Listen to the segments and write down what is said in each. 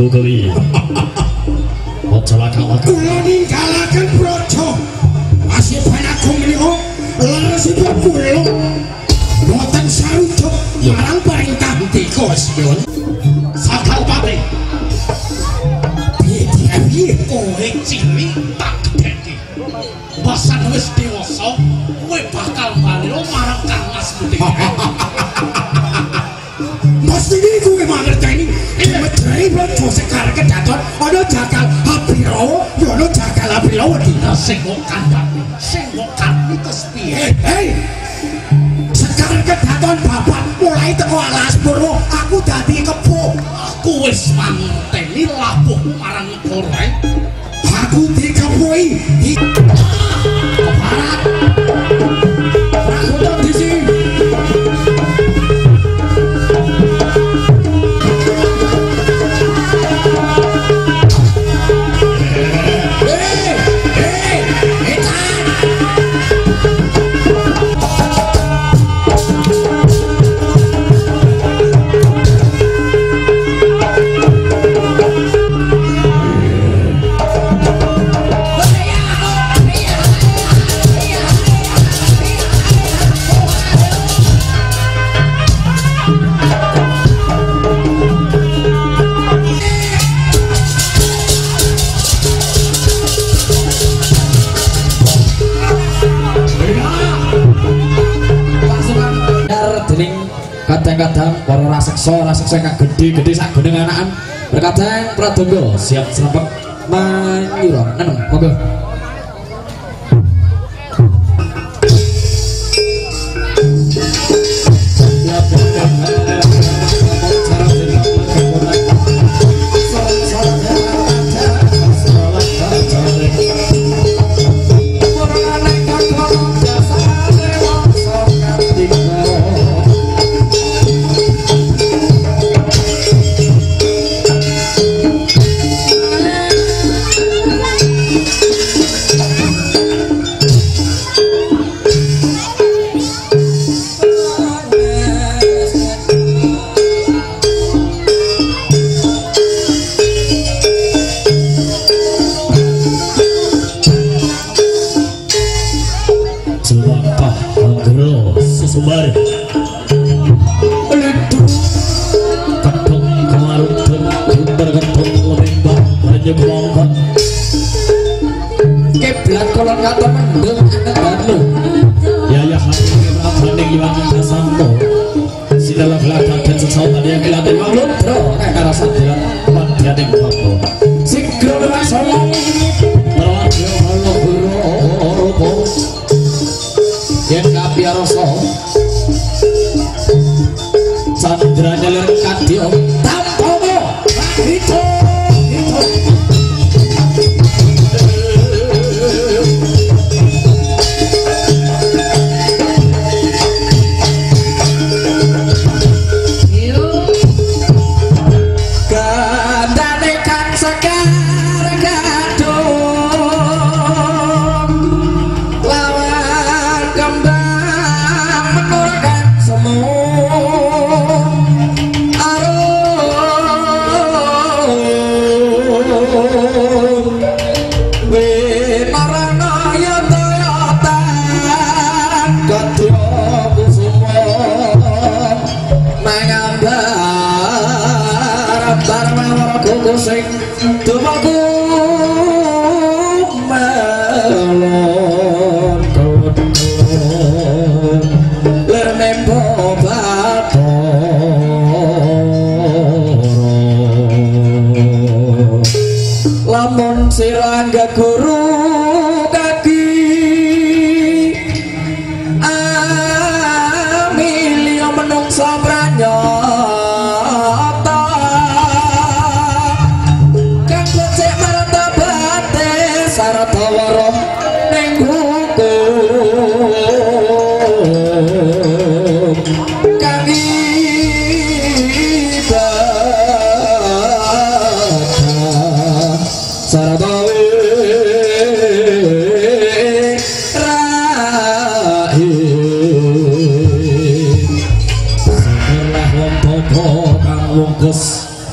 Putri. Ojo laka-laka. Kuloni kalakan brojo. Masih banyak kumliho. Leres itu pulo. Boten sarujuk. Marang perintah tikus. Sakal pati. Biye-biye korek cili tak kedeki. Basan wis dewasa. Kue bakal balio marang karnas putih. Pasti ini gue mengerti ini. Ini berarti sekarang ke dator. Ada jagal api rawa. Ada jagal api rawa. Kita sengokan bapak. Sengokan itu sepihak. Hei, sekarang ke dator bapak. Mulai tengok alas buru. Aku dati kebo. Aku wis manteni lapuk marang korek. Aku dikeboi. Keparat. Aku tak disini. Kadang-kadang para raseksa yang gede-gede sak gunung anakan berkadang pradondo siap serempet menyurang anu mobil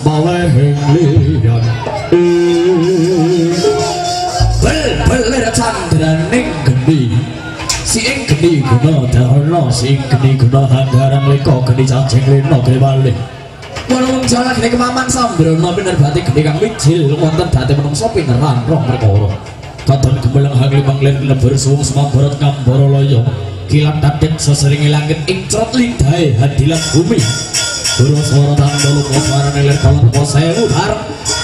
Balenglingan beler candraning geni si ing geni guna darana si ing geni guna handaran leko geni cacing lino geni balik walaupun jalan geni kemaman sambrana bener batik geni kang mijil wonten dati menungso pineran roh merkoro katon kebelang hang limang lir lebur suwung semamborot ngamboro loyong kilat tadet seseringi langit ing cerot lidai hadilan bumi guru suara tanda lupa suara nilir kolom posel udar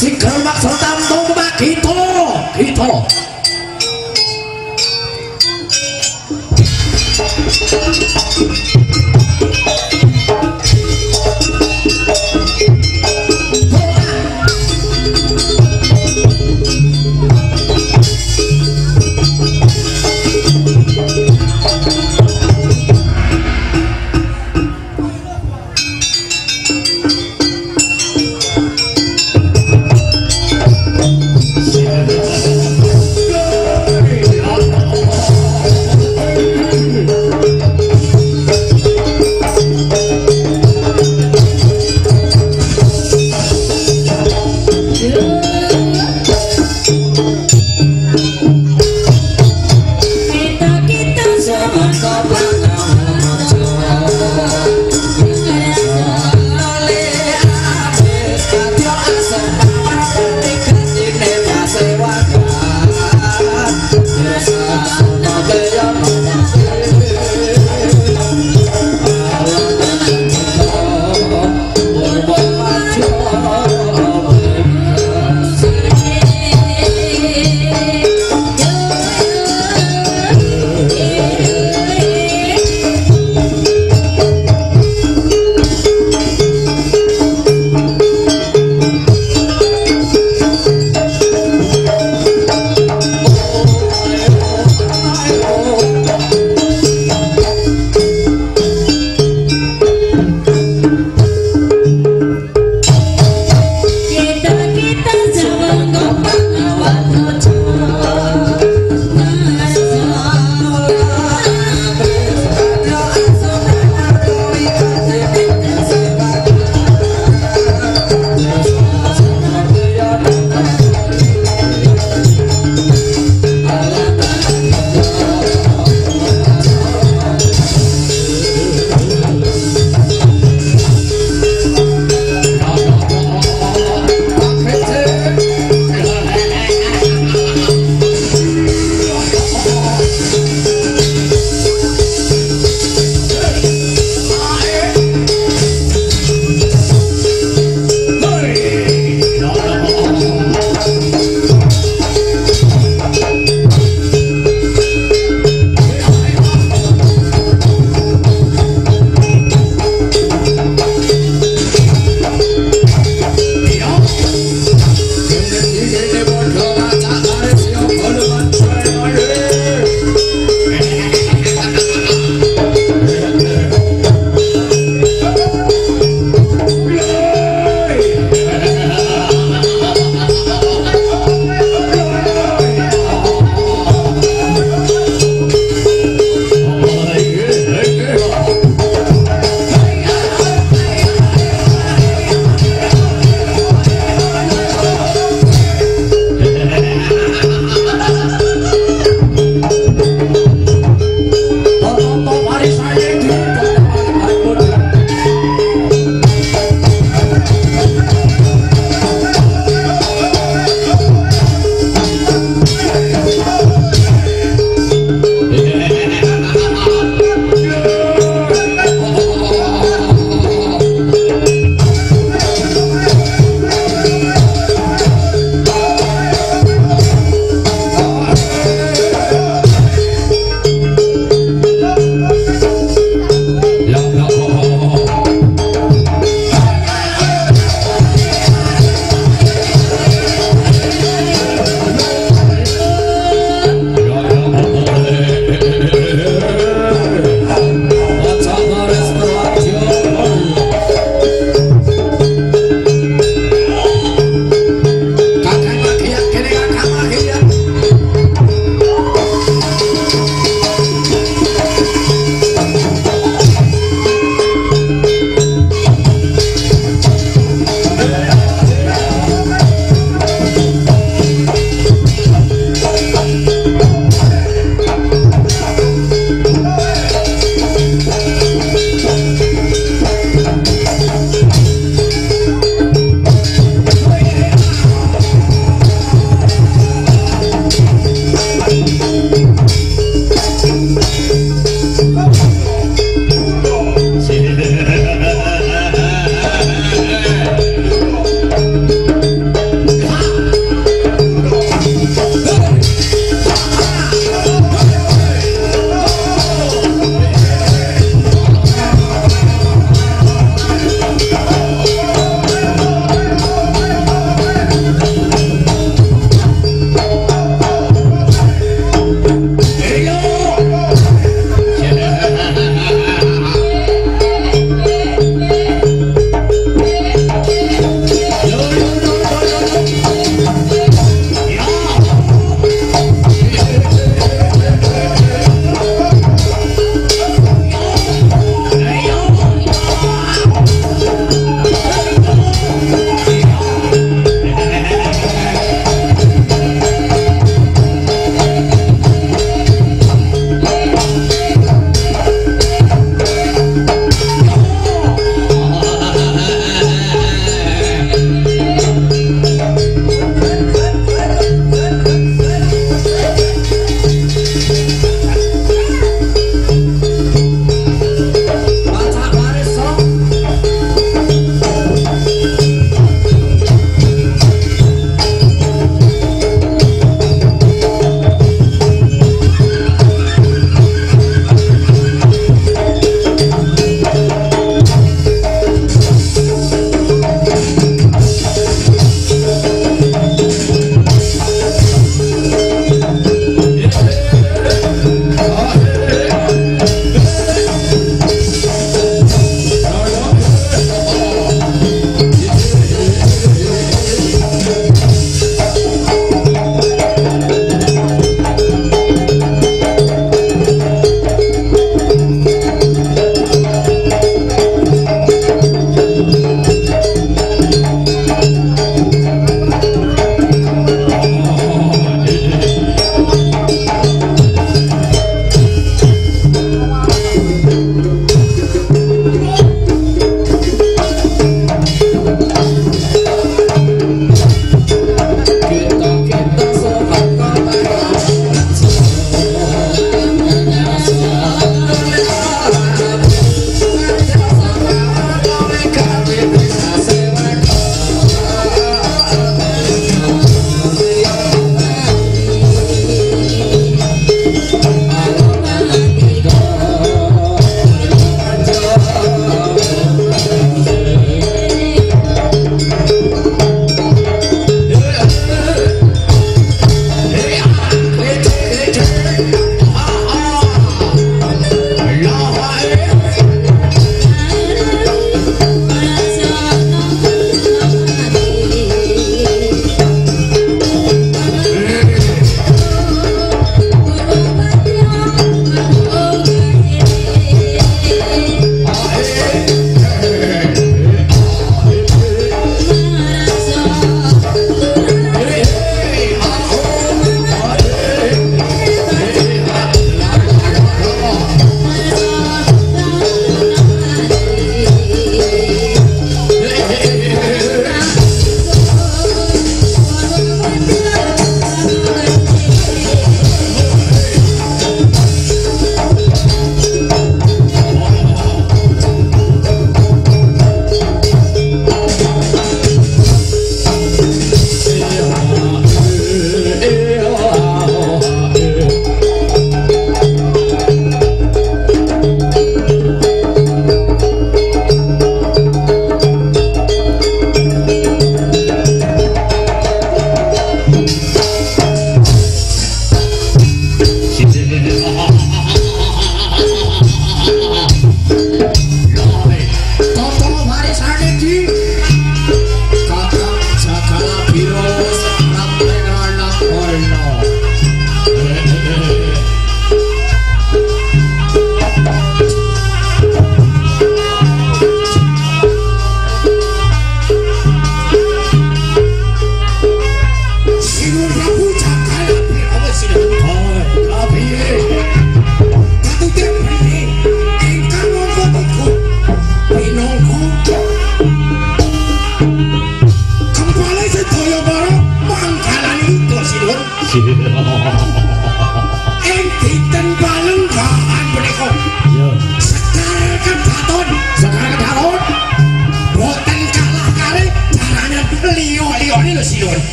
sikir maksud tantung mak gitu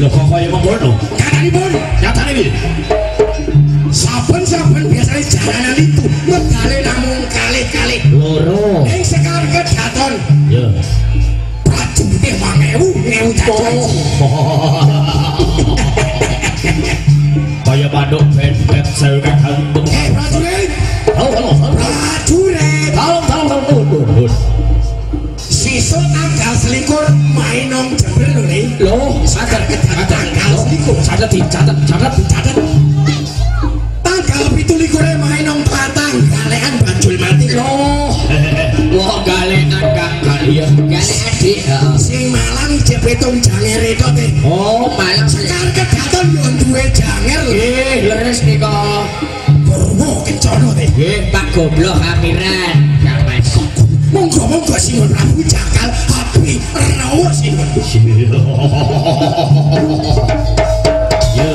Loh kok kaya mengkono? Kananipun, nyatane piye? Saben-saben biasane jalanan itu medale namung kalih-kalih. Loro. Ing sekarget daton. Iya. Prajurite 2000 cacahan. Kaya padok ben-ben sewu kagantung. Prajurit. Prajurit. Tolong. Sesuk tanggal selikur main nang Jember lho ne. Lho, saged tanggal selikur saged dicatet. Tanggal 27 main nang Platang, galekan bajul mati lho. Wah, galekan kakak ya, galekan adik. Sing malang jepetung jangere to te. Oh, malang sekar kedaton yo duwe janger lho. Eh, leres nika. Kurwo kencana te. Nggih, Pak Goblok Amiran. Ya wis. Monggo-monggo Sinuhun Prabu Jakal api rawuh Sinuhun. Ya.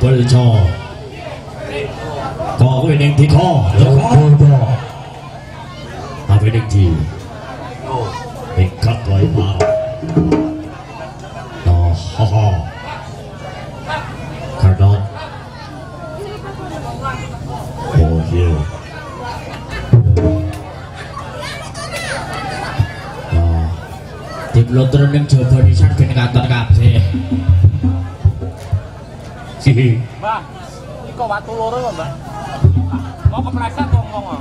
Beljo. Kowe ning ndi ko? Aku ning ndi? Ikat wae marang. Toh ho. Kardot. Oh iya. Diploter ning jaba nisan ben katon kabeh. Sihi. Mbah, iki watu loro lho, Mbah. Mau kepleset kok ngomong.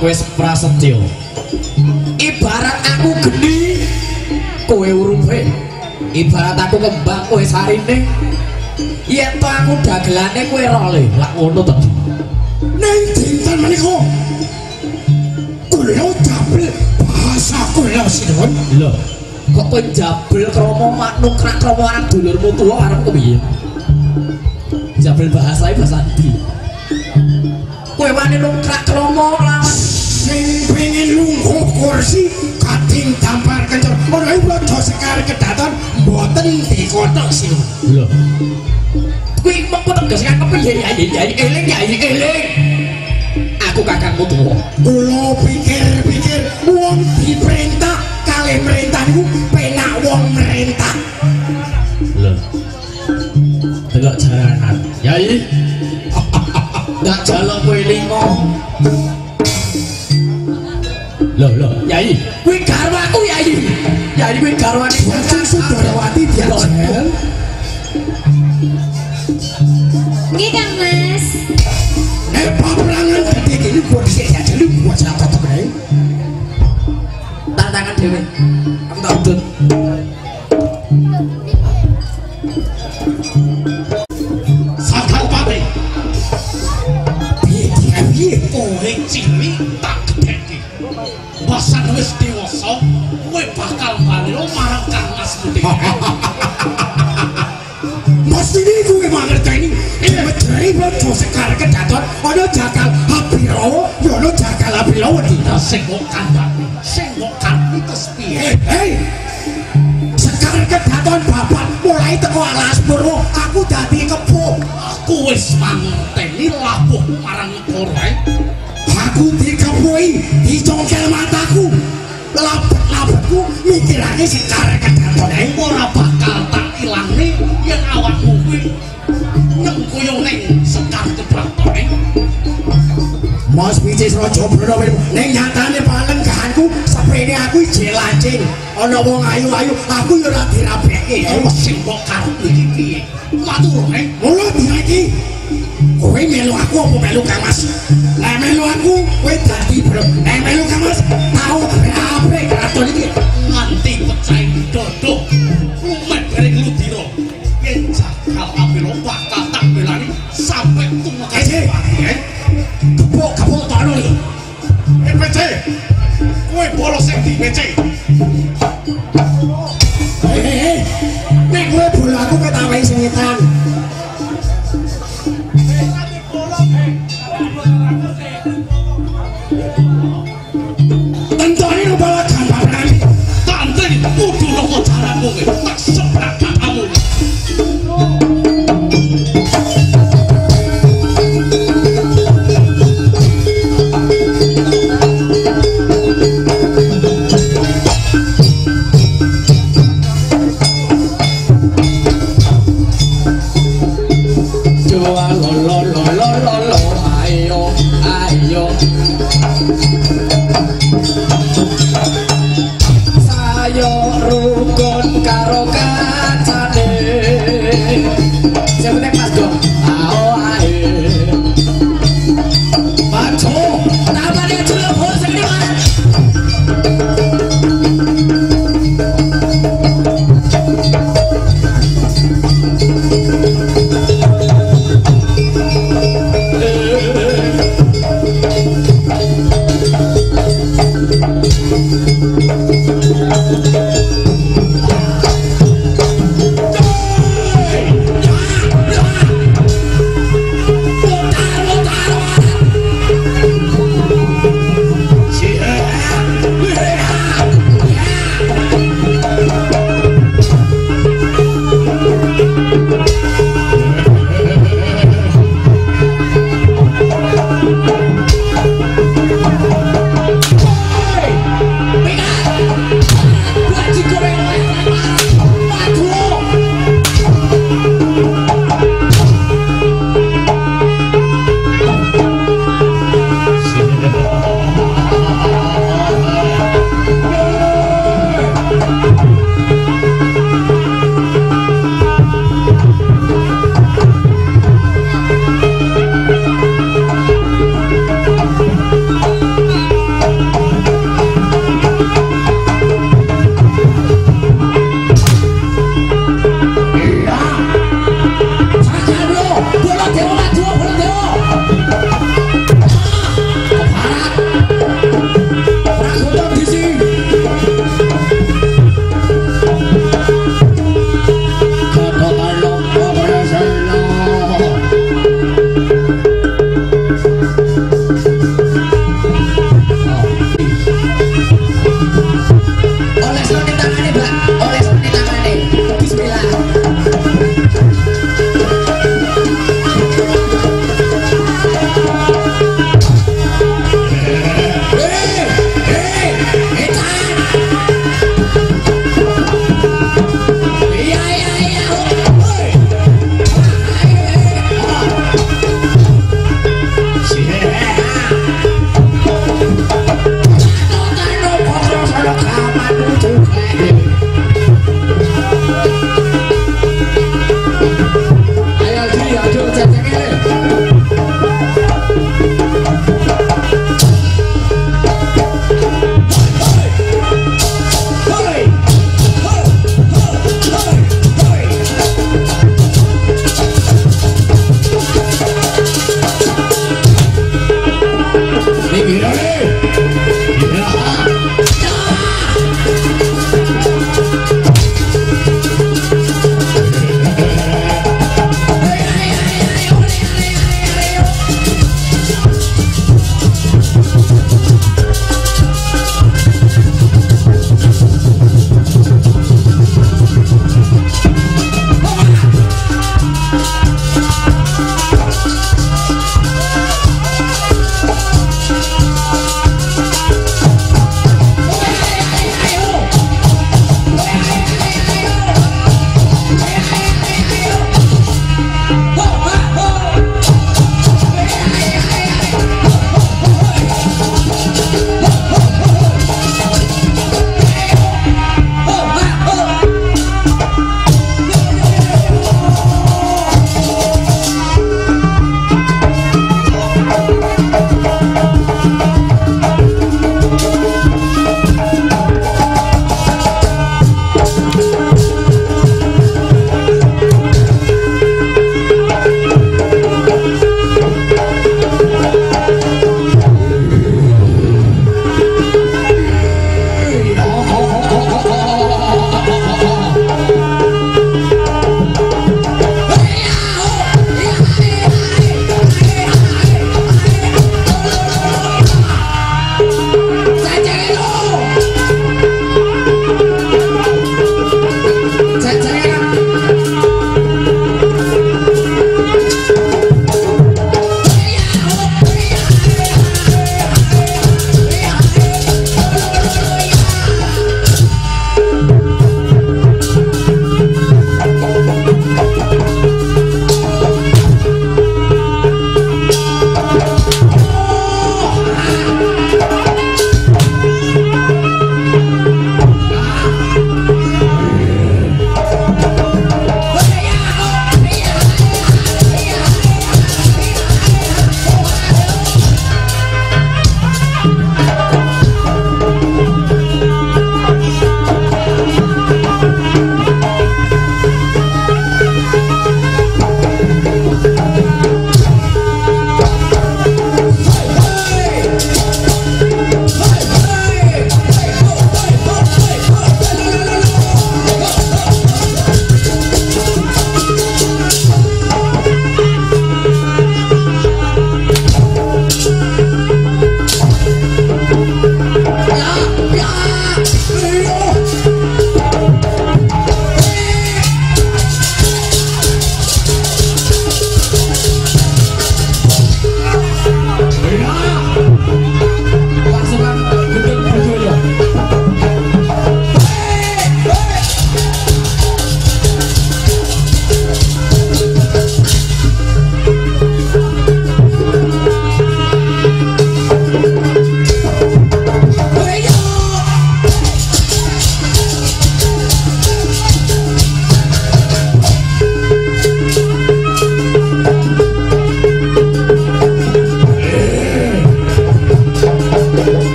Wes prasetyo ibarat aku geni kowe urupe, ibarat aku kembang kowe sarine, yen to aku dagelane kowe role lak ngono to ning dinten menika kula jabel bahasa kula sinuwun lho kok kowe jabel krama manuk krak krama arep dulurmu tuwa arep piye jabel bahasa iki bahasa ndi kowe hewane longtrak lomo lawan ning pengin lungguh kursi kating tampar kencur menawi wadah sekar kedaton mboten dikotok sih lho kuwi mengko tegas kakep jadi eling aku kakangku tuwa kula pikir-pikir wong diperintah kalih perintah niku penak wong merintah lho delok jalanan yai gak jalan kowe lingo lho yai kuwi garwaku yai kuwi garwane Bojong Sudharawati diajel nggih Kang Mas peperangan gede gini gua disini aja lu gua jatuh temen tantangan dewe aku tak udut sakal pati biye orang cili tak gedeki basan wis dewasa gue bakal balik lo marah Kang Mas Budi mesti ini gue ngerti ini Jari bodoh sekar kedaton ada jakal habirawo yono jakal habirawo kita senggokan itu sepiye hei sekar kedaton bapak mulai teko alas burung aku jadi kepo aku wis manteni labuh marang korek aku dikepoi dicongkel mataku labet-labetku mikirane sekar kedaton hei ora bakal tak ilang nih yang awakmu kuwi nengkuyung neng sekar kedaton neng mas bicis rojo berodoh neng nyatanya palenggahanku sepene aku jelacin ada wong ayu-ayu aku yura dirabeki oh simbokar begini matur neng mulu diraki kowe melu aku apa melu Kang Mas melu aku kowe dadi bro melu Kang Mas tau berapa keraton ini nganti pecah dodok umat dari Ludiro yang jakal apelo bakal tak belani sampai tunggu kaya kebuk tano lho PC kowe bolos yang di PC nek kowe bola aku ketawai setan tentuannya ngebawa gambar berani tante kudu noko jalanmu tak sebelah kamu yeah.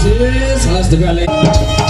This has the valley.